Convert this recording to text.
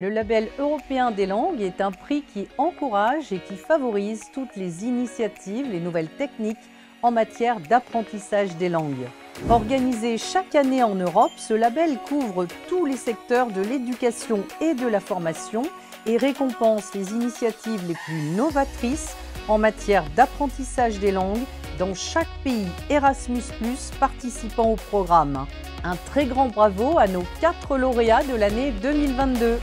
Le Label européen des langues est un prix qui encourage et qui favorise toutes les initiatives, les nouvelles techniques en matière d'apprentissage des langues. Organisé chaque année en Europe, ce label couvre tous les secteurs de l'éducation et de la formation et récompense les initiatives les plus novatrices en matière d'apprentissage des langues dans chaque pays Erasmus+ participant au programme. Un très grand bravo à nos 4 lauréats de l'année 2022.